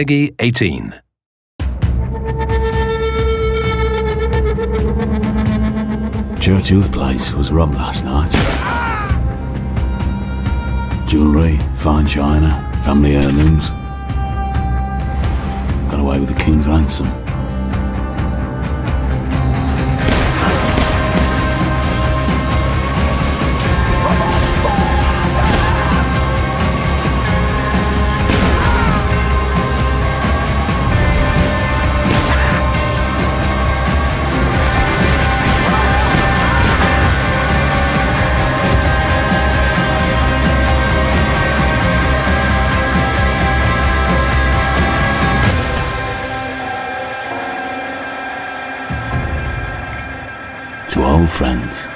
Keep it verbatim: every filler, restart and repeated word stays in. Peggy eighteen. Churchill's place was robbed last night. Ah! Jewellery, fine china, family heirlooms. Got away with the King's ransom. To old friends.